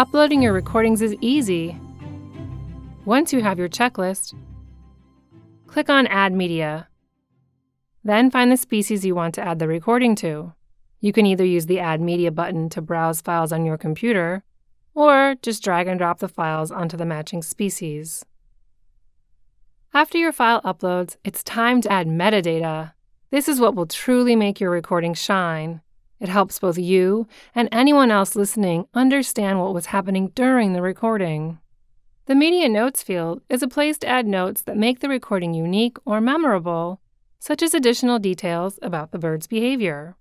Uploading your recordings is easy. Once you have your checklist, click on Add Media. Then find the species you want to add the recording to. You can either use the Add Media button to browse files on your computer, or just drag and drop the files onto the matching species. After your file uploads, it's time to add metadata. This is what will truly make your recording shine. It helps both you and anyone else listening understand what was happening during the recording. The Media Notes field is a place to add notes that make the recording unique or memorable, such as additional details about the bird's behavior.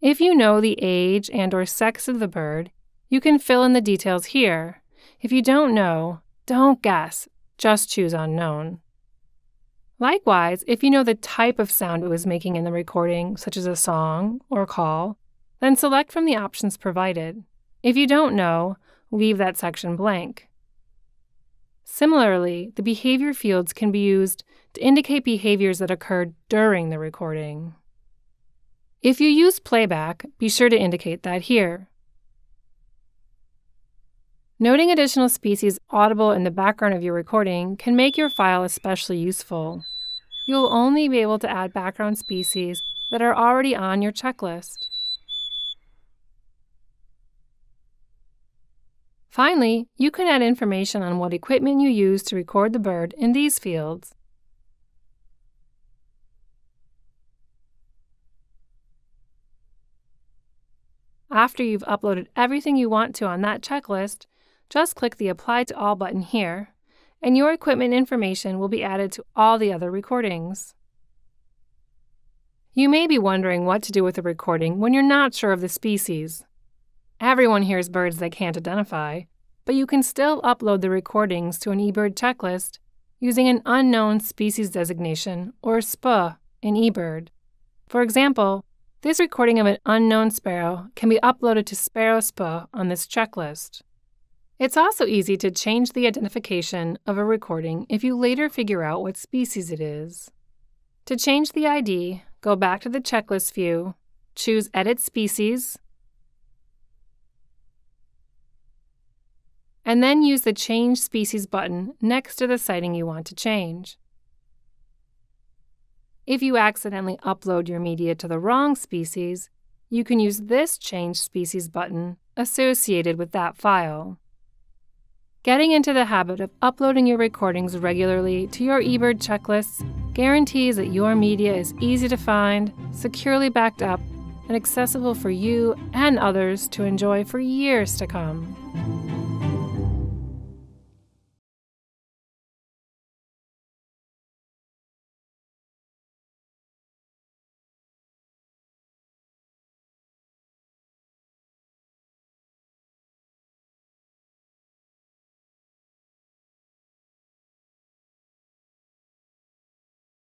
If you know the age and/or sex of the bird, you can fill in the details here. If you don't know, don't guess, just choose unknown. Likewise, if you know the type of sound it was making in the recording, such as a song or call, then select from the options provided. If you don't know, leave that section blank. Similarly, the behavior fields can be used to indicate behaviors that occurred during the recording. If you use playback, be sure to indicate that here. Noting additional species audible in the background of your recording can make your file especially useful. You'll only be able to add background species that are already on your checklist. Finally, you can add information on what equipment you used to record the bird in these fields. After you've uploaded everything you want to on that checklist, just click the Apply to All button here, and your equipment information will be added to all the other recordings. You may be wondering what to do with a recording when you're not sure of the species. Everyone hears birds they can't identify, but you can still upload the recordings to an eBird checklist using an unknown species designation, or SPE, in eBird. For example, this recording of an unknown sparrow can be uploaded to Sparrow SPE on this checklist. It's also easy to change the identification of a recording if you later figure out what species it is. To change the ID, go back to the checklist view, choose Edit Species, and then use the Change Species button next to the sighting you want to change. If you accidentally upload your media to the wrong species, you can use this Change Species button associated with that file. Getting into the habit of uploading your recordings regularly to your eBird checklists guarantees that your media is easy to find, securely backed up, and accessible for you and others to enjoy for years to come.